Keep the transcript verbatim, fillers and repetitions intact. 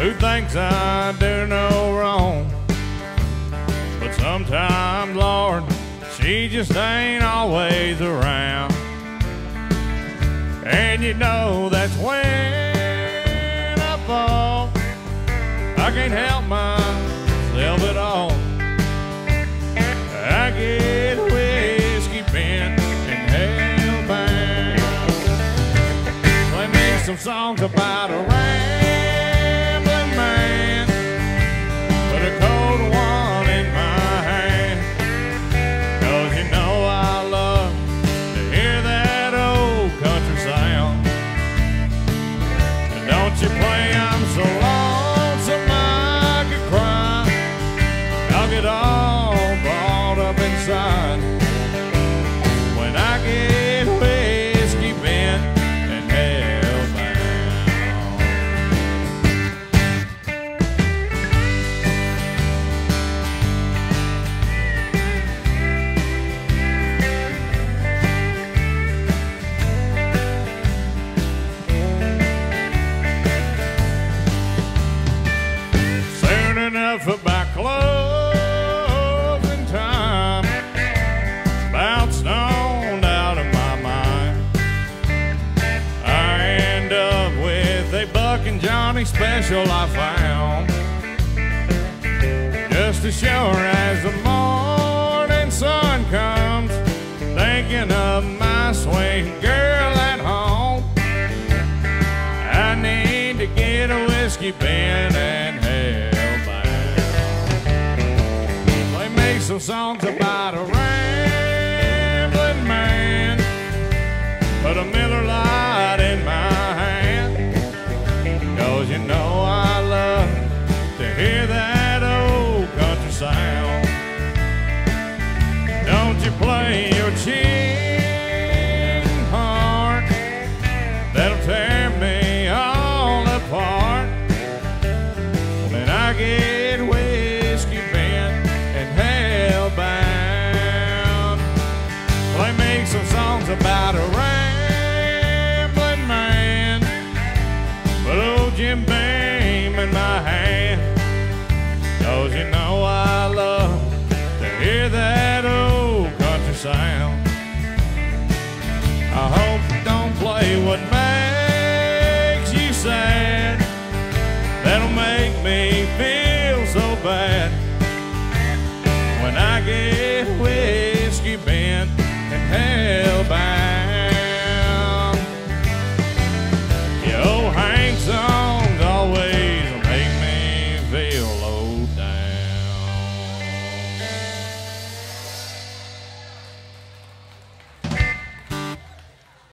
who thinks I do no wrong. But sometimes, Lord, she just ain't always around. And you know that's when I fall. I can't help myself at all. I get whiskey bent and hellbound. Play me some songs about a special I found, just as sure as the morning sun comes, thinking of my sweet girl at home. I need to get a whiskey bin and hellbound. Play me some songs about a rambling man, put a Miller Lite in my hand. You know I love to hear that old country sound. Don't you play your chin hard, that'll tear me all apart. When I get whiskey bent and hellbound, play me some songs about a rain. Jim Beam in my hand, 'cause you know I love to hear that old country sound.